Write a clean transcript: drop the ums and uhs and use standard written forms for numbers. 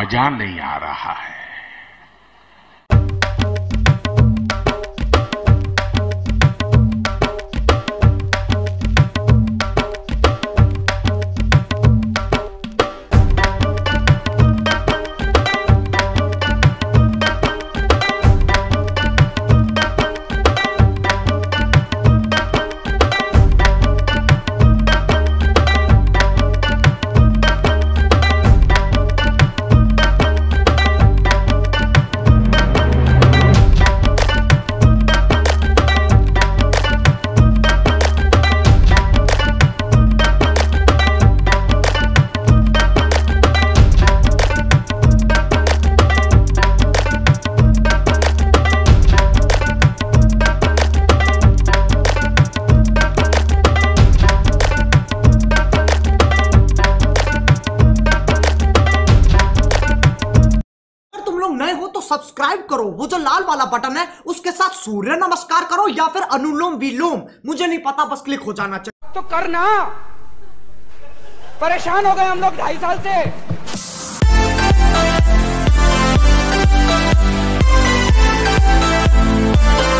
मजा नहीं आ रहा है। सब्सक्राइब करो, वो जो लाल वाला बटन है उसके साथ सूर्य नमस्कार करो या फिर अनुलोम विलोम, मुझे नहीं पता, बस क्लिक हो जाना चाहिए। तो करना, परेशान हो गए हम लोग 2.5 साल से।